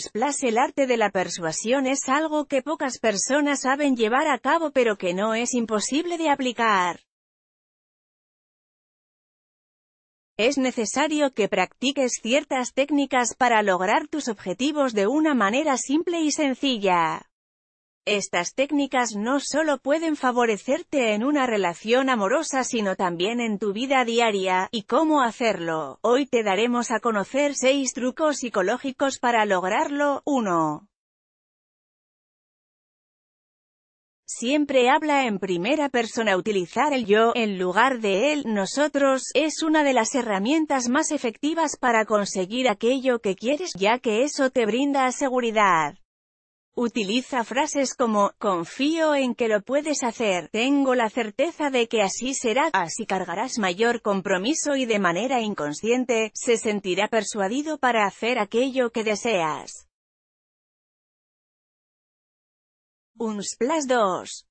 Unsplash. El arte de la persuasión es algo que pocas personas saben llevar a cabo, pero que no es imposible de aplicar. Es necesario que practiques ciertas técnicas para lograr tus objetivos de una manera simple y sencilla. Estas técnicas no solo pueden favorecerte en una relación amorosa, sino también en tu vida diaria. ¿Y cómo hacerlo? Hoy te daremos a conocer 6 trucos psicológicos para lograrlo. 1. Siempre habla en primera persona. Utilizar el yo, en lugar de él, nosotros, es una de las herramientas más efectivas para conseguir aquello que quieres, ya que eso te brinda seguridad. Utiliza frases como, confío en que lo puedes hacer, tengo la certeza de que así será. Así cargarás mayor compromiso y de manera inconsciente, se sentirá persuadido para hacer aquello que deseas. Unsplash 2.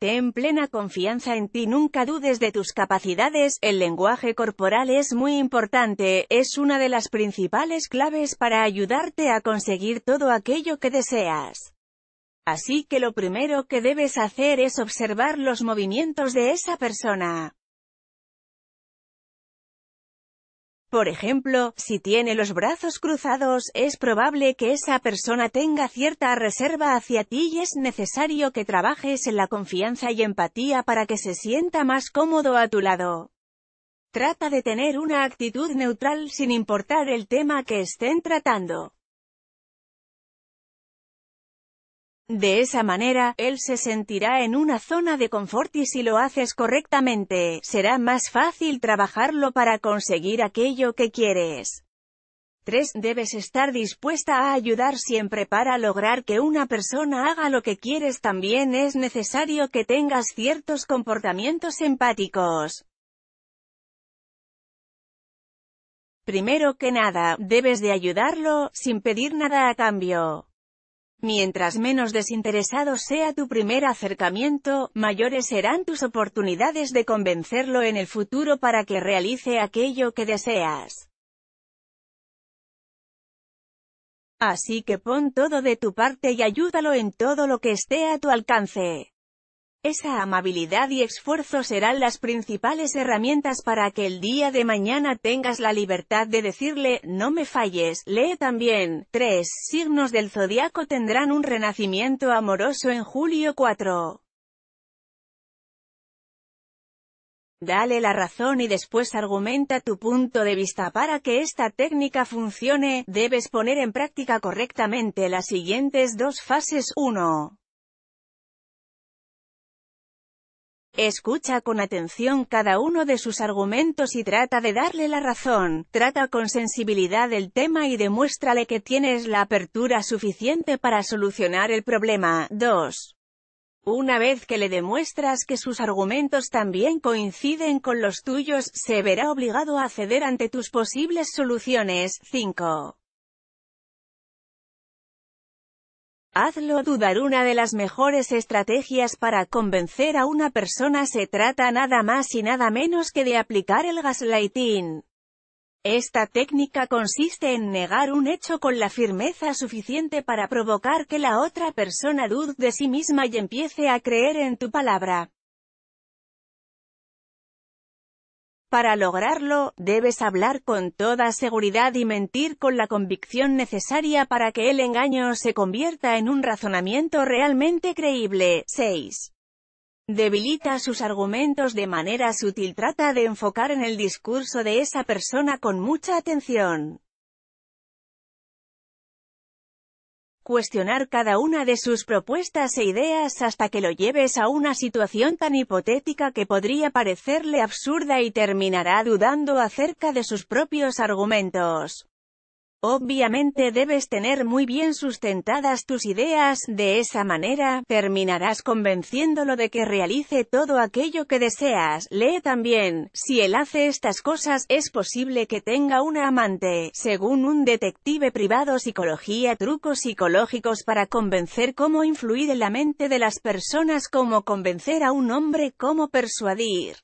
Ten plena confianza en ti, nunca dudes de tus capacidades. El lenguaje corporal es muy importante, es una de las principales claves para ayudarte a conseguir todo aquello que deseas. Así que lo primero que debes hacer es observar los movimientos de esa persona. Por ejemplo, si tiene los brazos cruzados, es probable que esa persona tenga cierta reserva hacia ti y es necesario que trabajes en la confianza y empatía para que se sienta más cómodo a tu lado. Trata de tener una actitud neutral sin importar el tema que estén tratando. De esa manera, él se sentirá en una zona de confort y si lo haces correctamente, será más fácil trabajarlo para conseguir aquello que quieres. 3. Debes estar dispuesta a ayudar siempre. Para lograr que una persona haga lo que quieres también es necesario que tengas ciertos comportamientos empáticos. Primero que nada, debes de ayudarlo, sin pedir nada a cambio. Mientras menos desinteresado sea tu primer acercamiento, mayores serán tus oportunidades de convencerlo en el futuro para que realice aquello que deseas. Así que pon todo de tu parte y ayúdalo en todo lo que esté a tu alcance. Esa amabilidad y esfuerzo serán las principales herramientas para que el día de mañana tengas la libertad de decirle, no me falles. Lee también. 3. Signos del zodiaco tendrán un renacimiento amoroso en julio. 4. Dale la razón y después argumenta tu punto de vista. Para que esta técnica funcione, debes poner en práctica correctamente las siguientes 2 fases. 1. Escucha con atención cada uno de sus argumentos y trata de darle la razón. Trata con sensibilidad el tema y demuéstrale que tienes la apertura suficiente para solucionar el problema. 2. Una vez que le demuestras que sus argumentos también coinciden con los tuyos, se verá obligado a ceder ante tus posibles soluciones. 5. Hazlo dudar. Una de las mejores estrategias para convencer a una persona se trata nada más y nada menos que de aplicar el gaslighting. Esta técnica consiste en negar un hecho con la firmeza suficiente para provocar que la otra persona dude de sí misma y empiece a creer en tu palabra. Para lograrlo, debes hablar con toda seguridad y mentir con la convicción necesaria para que el engaño se convierta en un razonamiento realmente creíble. 6. Debilita sus argumentos de manera sutil. Trata de enfocar en el discurso de esa persona con mucha atención. Cuestionar cada una de sus propuestas e ideas hasta que lo lleves a una situación tan hipotética que podría parecerle absurda y terminará dudando acerca de sus propios argumentos. Obviamente debes tener muy bien sustentadas tus ideas, de esa manera, terminarás convenciéndolo de que realice todo aquello que deseas. Lee también, si él hace estas cosas, es posible que tenga una amante. Según un detective privado, psicología, trucos psicológicos para convencer, cómo influir en la mente de las personas, cómo convencer a un hombre, cómo persuadir.